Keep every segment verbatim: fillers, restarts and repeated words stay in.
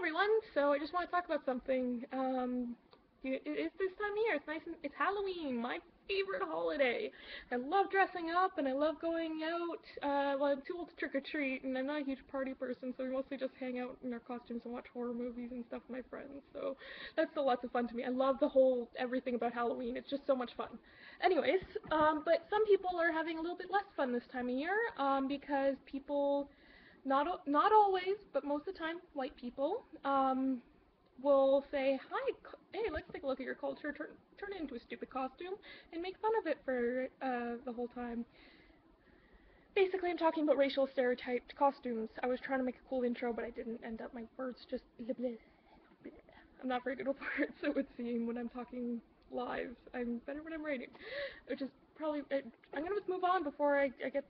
everyone. So I just want to talk about something. Um, it, it's this time of year. It's nice. And, it's Halloween, my favorite holiday. I love dressing up and I love going out. Uh, well, I'm too old to trick or treat, and I'm not a huge party person, so we mostly just hang out in our costumes and watch horror movies and stuff with my friends. So that's still lots of fun to me. I love the whole everything about Halloween. It's just so much fun. Anyways, um, but some people are having a little bit less fun this time of year um, because people. Not not always, but most of the time, white people um, will say, "Hi, hey, let's take a look at your culture, turn turn it into a stupid costume, and make fun of it for uh, the whole time." Basically, I'm talking about racial stereotyped costumes. I was trying to make a cool intro, but I didn't end up. My words just blah, blah, blah. I'm not very good with words, it would seem, when I'm talking live. I'm better when I'm writing, which is probably. Uh, I'm gonna move on before I, I get.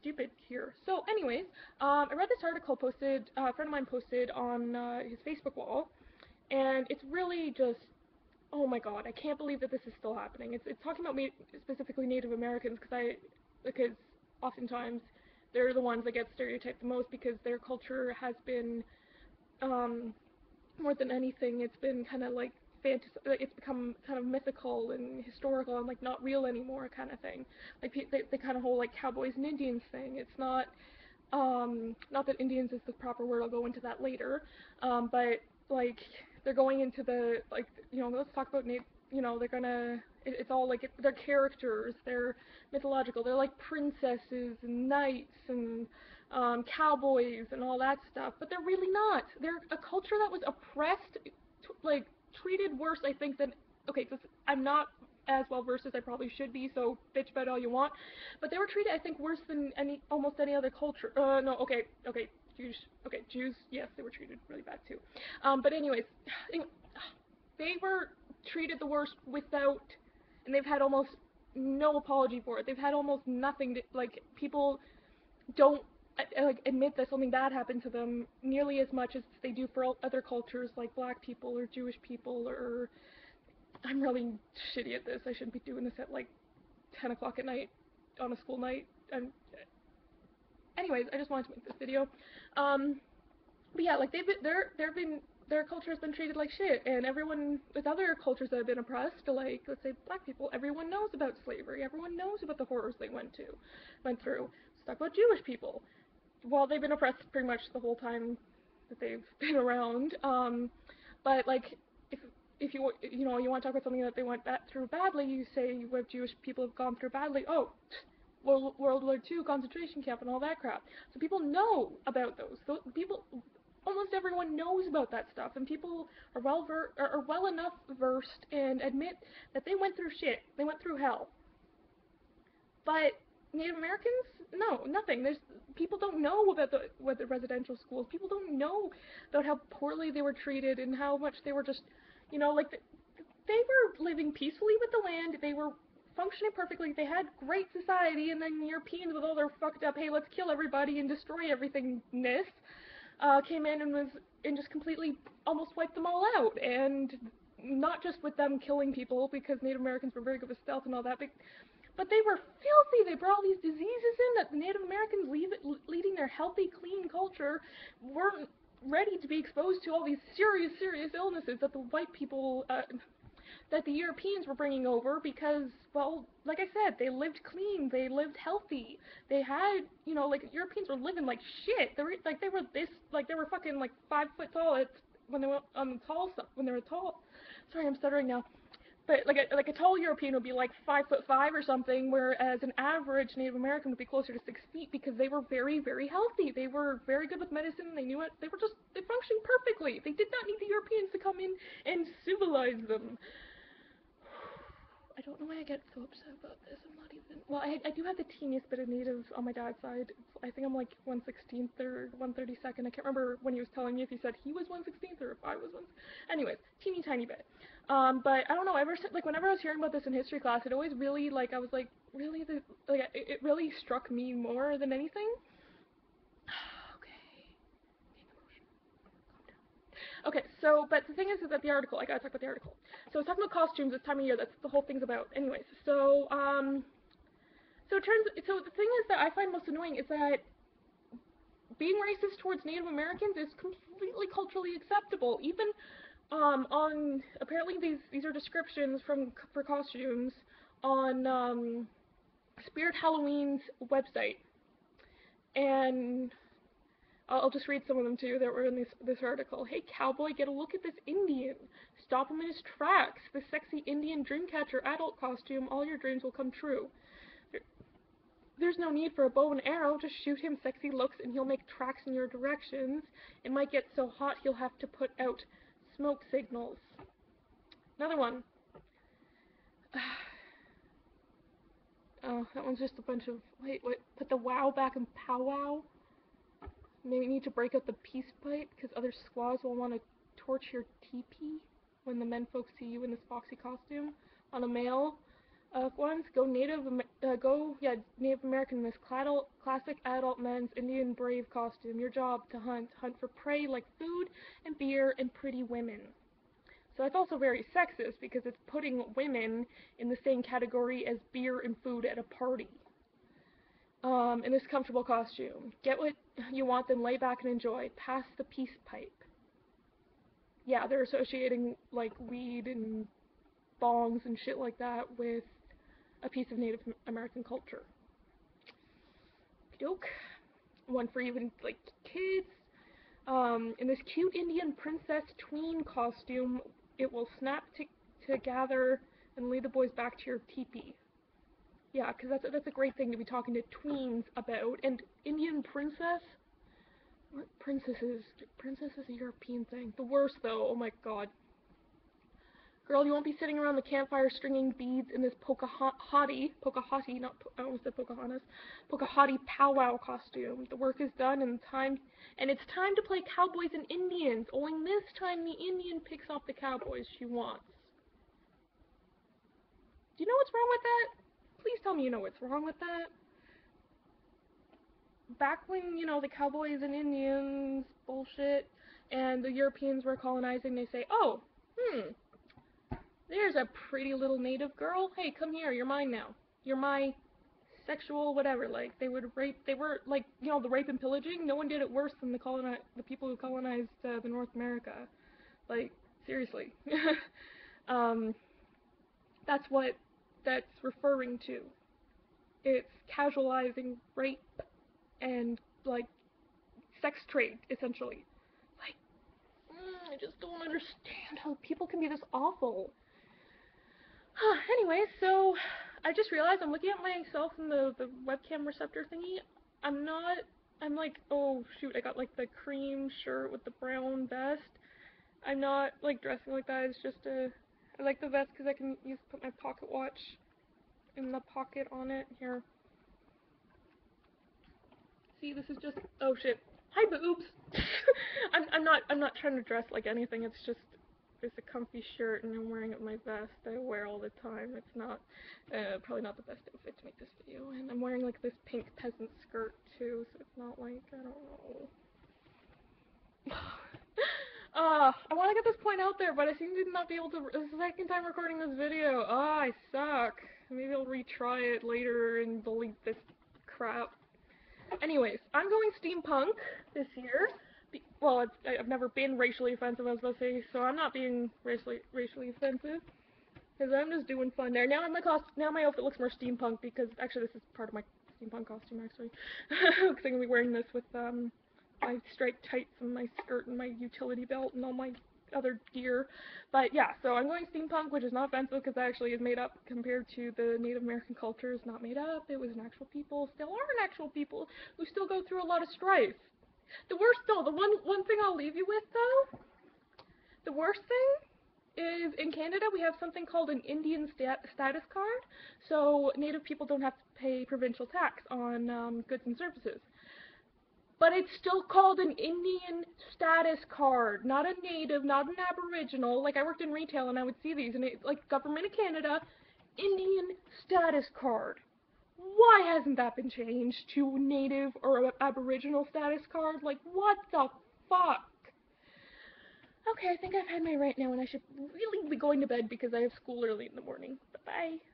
Stupid here. So anyways, um, I read this article posted, uh, a friend of mine posted on uh, his Facebook wall, and it's really just, oh my god, I can't believe that this is still happening. It's, it's talking about me, specifically Native Americans, because I, because oftentimes they're the ones that get stereotyped the most because their culture has been, um, more than anything, it's been kind of like, it's become kind of mythical and historical and like not real anymore kind of thing. Like the, the kind of whole like cowboys and Indians thing. It's not, um, not that Indians is the proper word, I'll go into that later, um, but like they're going into the, like, you know, let's talk about, you know, they're gonna, it, it's all like, it, they're characters, they're mythological, they're like princesses and knights and um, cowboys and all that stuff, but they're really not. They're a culture that was oppressed, like, treated worse, I think, than, okay, cause I'm not as well versed as I probably should be, so bitch about all you want, but they were treated, I think, worse than any, almost any other culture, uh, no, okay, okay, Jews, okay, Jews, yes, they were treated really bad, too, um, but anyways, they were treated the worst without, and they've had almost no apology for it, they've had almost nothing to, like, people don't, I, like, admit that something bad happened to them nearly as much as they do for all other cultures like black people or Jewish people or... I'm really shitty at this. I shouldn't be doing this at like ten o'clock at night on a school night. I'm... Anyways, I just wanted to make this video. Um, but yeah, like they've been, they're, they've been, their culture has been treated like shit, and everyone with other cultures that have been oppressed, like let's say black people, everyone knows about slavery. Everyone knows about the horrors they went to, went through. Let's talk about Jewish people. Well, they've been oppressed pretty much the whole time that they've been around, um, but, like, if, if you, you know, you want to talk about something that they went bat through badly, you say what Jewish people have gone through badly, oh, World, World War Two, concentration camp, and all that crap. So people know about those. So people, almost everyone knows about that stuff, and people are well, ver are well enough versed and admit that they went through shit, they went through hell. But Native Americans? No, nothing. There's people don't know about the, about the residential schools. People don't know about how poorly they were treated and how much they were just, you know, like the, they were living peacefully with the land. They were functioning perfectly. They had great society, and then Europeans with all their fucked up, hey, let's kill everybody and destroy everythingness, uh, came in and was and just completely almost wiped them all out. And not just with them killing people, because Native Americans were very good with stealth and all that. But But they were filthy. They brought all these diseases in that Native Americans, leave it, leading their healthy, clean culture, weren't ready to be exposed to all these serious, serious illnesses that the white people, uh, that the Europeans were bringing over because, well, like I said, they lived clean. They lived healthy. They had, you know, like Europeans were living like shit. They were like they were this, like they were fucking like five foot tall at, when they were on tall stuff. When they were tall. Sorry, I'm stuttering now. But like a, like a tall European would be like five foot five or something, whereas an average Native American would be closer to six feet because they were very, very healthy. They were very good with medicine. They knew it. They were just, they functioned perfectly. They did not need the Europeans to come in and civilize them. I don't know why I get so upset about this. I'm not even, well, I, I do have the teeniest bit of Native on my dad's side. I think I'm like one sixteenth or one thirty-second. I can't remember when he was telling me if he said he was one sixteenth or if I was one. Anyways, teeny tiny bit. Um, but I don't know, ever since, like, whenever I was hearing about this in history class, it always really, like, I was like, really, this, like, it, it really struck me more than anything. Okay, so, but the thing is, is that the article, I gotta talk about the article. So I was talking about costumes this time of year, that's what the whole thing's about. Anyways, so, um, so it turns, so the thing is that I find most annoying is that being racist towards Native Americans is completely culturally acceptable. Even um, on, apparently these, these are descriptions from for costumes on um, Spirit Halloween's website. And I'll just read some of them too that were in this, this article. Hey cowboy, get a look at this Indian. Stop him in his tracks. This sexy Indian dreamcatcher adult costume, all your dreams will come true. There's no need for a bow and arrow, just shoot him sexy looks and he'll make tracks in your directions. It might get so hot he'll have to put out smoke signals. Another one. Oh, that one's just a bunch of, wait, wait, put the wow back in powwow. Maybe need to break out the peace pipe, because other squaws will want to torch your teepee when the men folks see you in this foxy costume. On a male uh, ones, go Native, uh, go, yeah, Native American in this claddle, classic adult men's Indian brave costume. Your job to hunt, hunt for prey like food and beer and pretty women. So that's also very sexist, because it's putting women in the same category as beer and food at a party. Um, in this comfortable costume. Get what you want, then lay back and enjoy. Pass the peace pipe. Yeah, they're associating, like, weed and bongs and shit like that with a piece of Native American culture. Joke. One for even, like, kids. Um, in this cute Indian princess tween costume, it will snap to, to gather and lead the boys back to your teepee. Yeah, because that's, that's a great thing to be talking to tweens about. And Indian princess? What princesses? Princess is a European thing. The worst, though. Oh my god. Girl, you won't be sitting around the campfire stringing beads in this Pocahottie, Pocahottie, not, I almost said Pocahontas, Pocahottie powwow costume. The work is done, and time, and it's time to play cowboys and Indians. Only this time the Indian picks off the cowboys she wants. Do you know what's wrong with that? Please tell me you know what's wrong with that. Back when, you know, the cowboys and Indians bullshit, and the Europeans were colonizing, they say, oh, hmm, there's a pretty little native girl. Hey, come here. You're mine now. You're my sexual whatever. Like, they would rape. They were, like, you know, the rape and pillaging. No one did it worse than the coloni the people who colonized uh, the North America. Like, seriously. um, that's what that's referring to. It's casualizing rape and, like, sex trade, essentially. Like, mm, I just don't understand how people can be this awful. Huh, anyway, so I just realized I'm looking at myself in the, the webcam receptor thingy. I'm not, I'm like, oh shoot, I got like the cream shirt with the brown vest. I'm not like dressing like that, it's just a, I like the vest because I can use, put my pocket watch in the pocket on it. Here. See, this is just, oh shit. Hi boobs! I'm, I'm not, I'm not trying to dress like anything, it's just, it's a comfy shirt and I'm wearing it with my vest I wear all the time. It's not, uh, probably not the best outfit to make this video. And I'm wearing like this pink peasant skirt too, so it's not like, I don't know. uh, I want to get this point out there, but I seem to not be able to, this is the second time recording this video. Ah, I suck. Maybe I'll retry it later and delete this crap. Anyways, I'm going steampunk this year. Well, I've, I've never been racially offensive, I was about to say, so I'm not being racially racially offensive, because I'm just doing fun there. Now my cost, now my outfit looks more steampunk, because actually this is part of my steampunk costume actually, because I'm gonna be wearing this with um my striped tights and my skirt and my utility belt and all my other gear. But yeah, so I'm going steampunk, which is not offensive because that actually is made up compared to the Native American culture. It's not made up. It was an actual people, still are an actual people who still go through a lot of strife. The worst, though, the one one thing I'll leave you with, though, the worst thing is in Canada we have something called an Indian stat status card, so Native people don't have to pay provincial tax on um, goods and services. But it's still called an Indian status card, not a Native, not an Aboriginal. Like, I worked in retail and I would see these, and it, like, Government of Canada, Indian status card. Why hasn't that been changed to Native or Aboriginal status card? Like, what the fuck? Okay, I think I've had my rant now, and I should really be going to bed because I have school early in the morning. Bye-bye.